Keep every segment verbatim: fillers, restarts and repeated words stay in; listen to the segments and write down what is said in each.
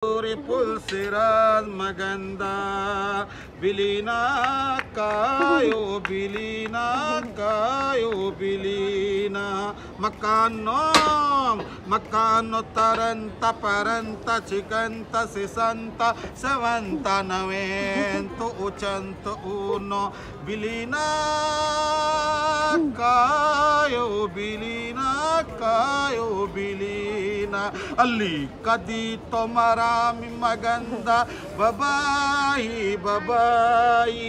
पुल सिराज मगंदा बिलीना कायो बिलीना कायो बिलीना मकानों मकानो तरंत परंत चिकंत सिसंत सवंत नवेंत उचंत ऊनो बिलीना कायो बिलीना कायो बिलीना अली कदी तो मरामी मगंदा बबाई बबाई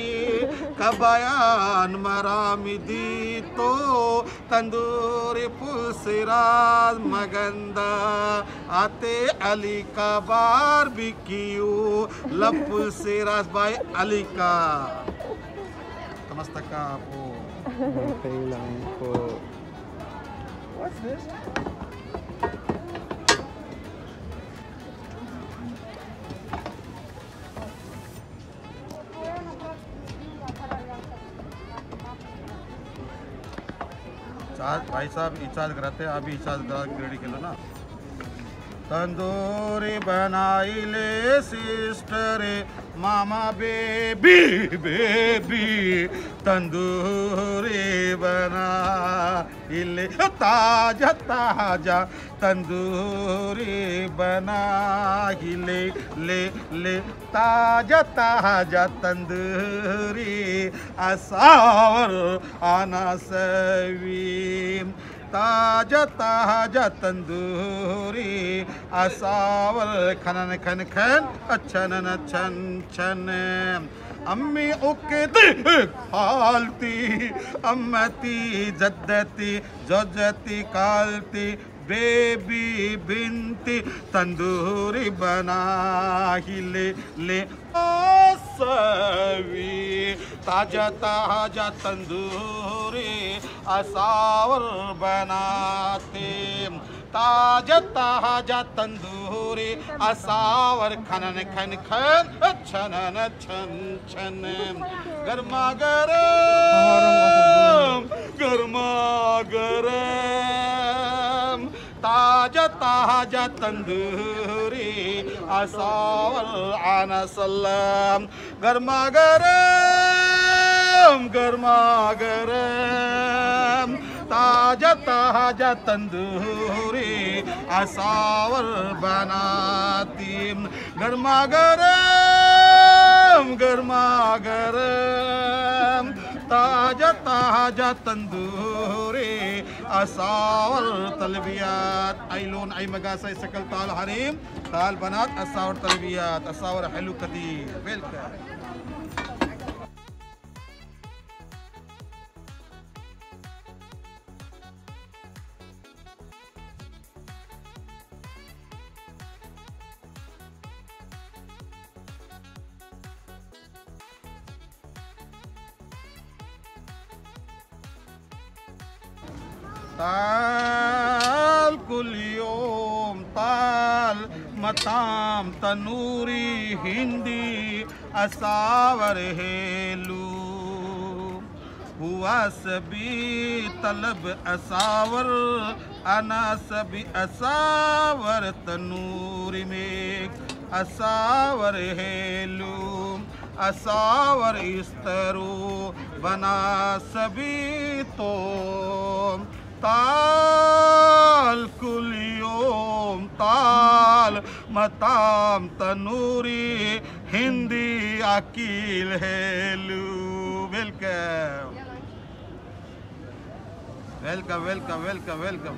कबायान मरामी दी तो तंदूरी पुल सिराज मगंदा आते अली का बारबेक्यू लब पुल सिराज बाय अली का तमस्तक आपको What's this? चार्ज भाई साहब चार्ज कराते अभी चार्ज करा रेडी कर लो ना। तंदूरी बनाई ले सिस्टर मामा बेबी बेबी तंदूरी बनाई ले ताजा ताजा तंदूरी बनाई ले ले ले ताजा ताजा तंदूरी असावर आना सवीम ताजा ताजा तंदूरी असावल खनन खन खन अच्छन छन छन अम्मी उकती खालती अम्मती जद्दती जजती कालती बेबी बिनती तंदूरी बनाही ले ले सवी ताजा ताजा तंदूरी असावर बनाते ताजा ताजा तंदूरी असावर खनन खन खन छनन छन छन गर्मा गरम गर्मा गरम ताजा ताजा तंदूरी असावर आना सलाम गर्मा गरम गर्मा गरम ताजा ताजा तंदूरी असावर बनाती गर्मा गरम गर्मा गरम ताजा ताजा तंदूरी असावर तलबियात आइलोन आई मगासा सकल ताल हरीम ताल बनात असावर तलबियात असावर हलू कदीर वेलकम। ताल कुलियोम ताल मताम तनूरी हिंदी असावर हेलू हुआ सभी तलब असावर आना सभी असावर तनूरी में असावर हेलू असावर इस्तरू बना सभी तो ताल कुलियोम ताल मताम तनूरी हिंदी अकील hello welcome welcome welcome welcome welcome.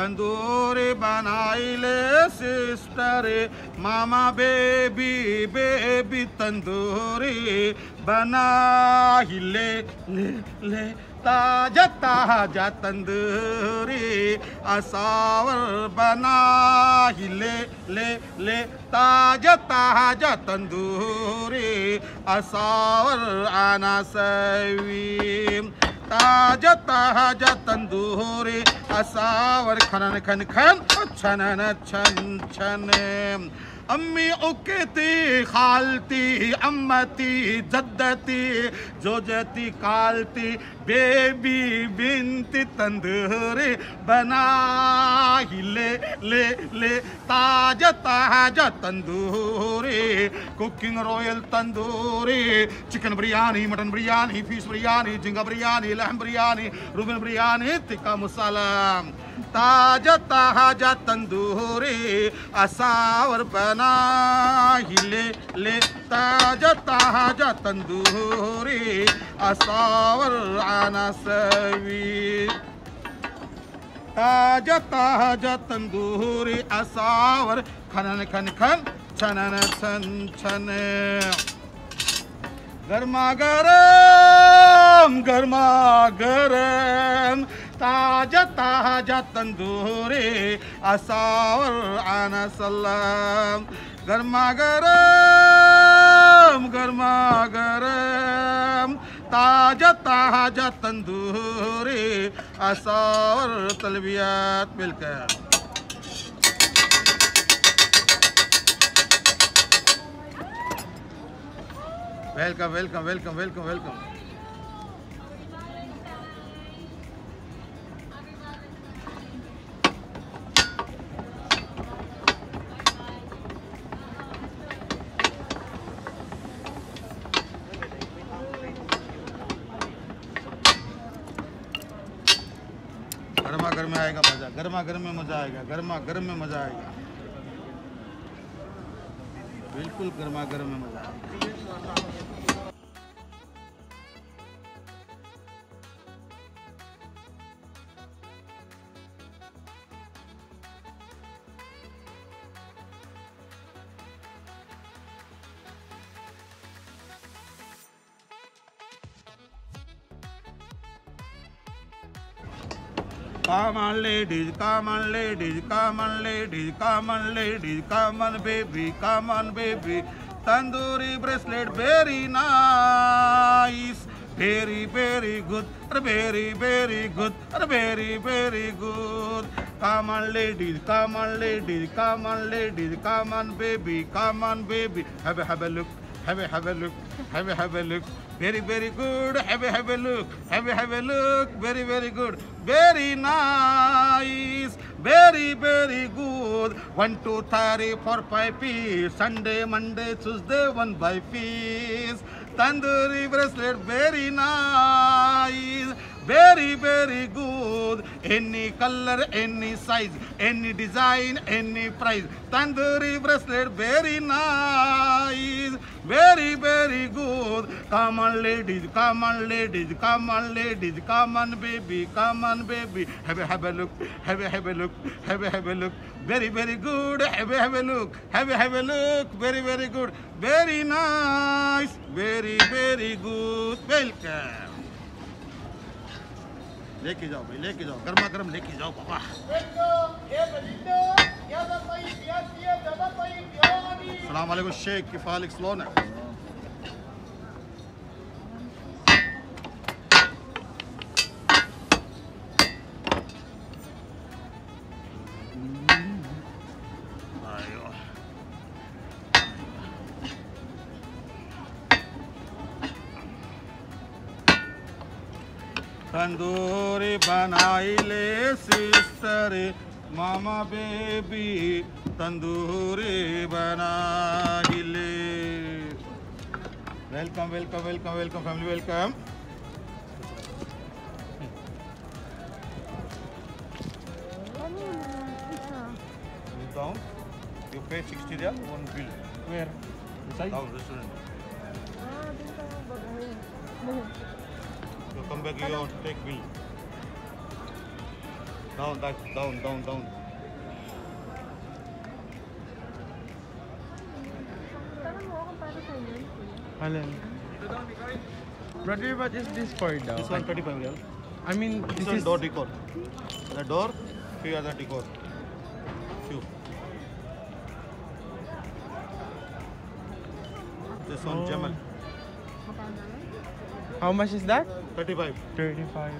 बंदूरी बनाइले सिस्टरे मामा बेबी बेबी तंदूरी बनाइले ले ले ताजा ताजा तंदूरी असावर बनाइले ले ले ताजा ताजा तंदूरी असावर आना सवीम ताजा ताजा तंदूरी असावर खनन खन खन छनन छन छन अम्मी उकती खालती अम्मती जद्दती जोजती कालती बेबी बिनती तंदूरी बनाई ले ले ले ताजा ताजा tandoori cooking royal tandoori chicken biryani mutton biryani fish biryani झींगा बिरयानी लहम बिरयानी रूबन बिरयानी टिक्का मसाला ताजा ताजा तंदूरी असावर बनाई ले ले ताजा ताजा तंदूरी असावर आना सवी ताजा ताजा तंदूरी असावर खनन खन खन छनन छन छन गर्मा गरम गर्मा गरम ताजा ताजा तंदूरी असावर आना सलाम गर्मा गरम गर्मा गरम ताजा ताजा तंदूरी असावर तलबियात मिलकर welcome welcome welcome welcome welcome गर्मा गर्म में आएगा मजा गर्मा गर्म में मजा आएगा गर्मा गर्म में मजा आएगा बिल्कुल गर्मा गर्म में मजा आएगा। Common ladies, common ladies, common ladies, common ladies, common baby, common baby. Tandoori bracelet, very nice, very very good, very very good, very very good. Common ladies, common ladies, common ladies, common baby, common baby. Have a have a look, have a have a look, have a have a look. Very very good. Have a have a look. Have a have a look. Very very good. Very nice. Very very good. One two three four five piece. Sunday Monday Tuesday one by piece. Tandoori bracelet. Very nice. Very very good. Any color, any size, any design, any price. Tandoori bracelet. Very nice. Very very good. Common ladies, common ladies, common ladies, common baby, common baby. Have a have a look, have a have a look, have a have a look. Very very good. Have a have a look, have a have a look. Very very good. Very nice. Very very good. Welcome. लेके जाओ भाई, लेके जाओ गर्मा गर्म लेके जाओ बाबा। Sheikh फालिक Sloane है। तंदूरी बनाइले सिस्टरे मामा बेबी तंदूरी बनाइले। Welcome welcome welcome welcome family welcome. You down? You pay sixty riyal one bill. Where? Inside? Down restaurant. Come back, you take bill. Down, back, down, down, down. Alan. Brother, what is this for now? This one thirty-five real. I mean, this, this one is door decor. The door, few other decor. Few. This one, oh. Jamal. How much is that? thirty-five. thirty-five.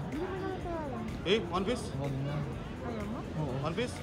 Hey, one piece? One, one piece?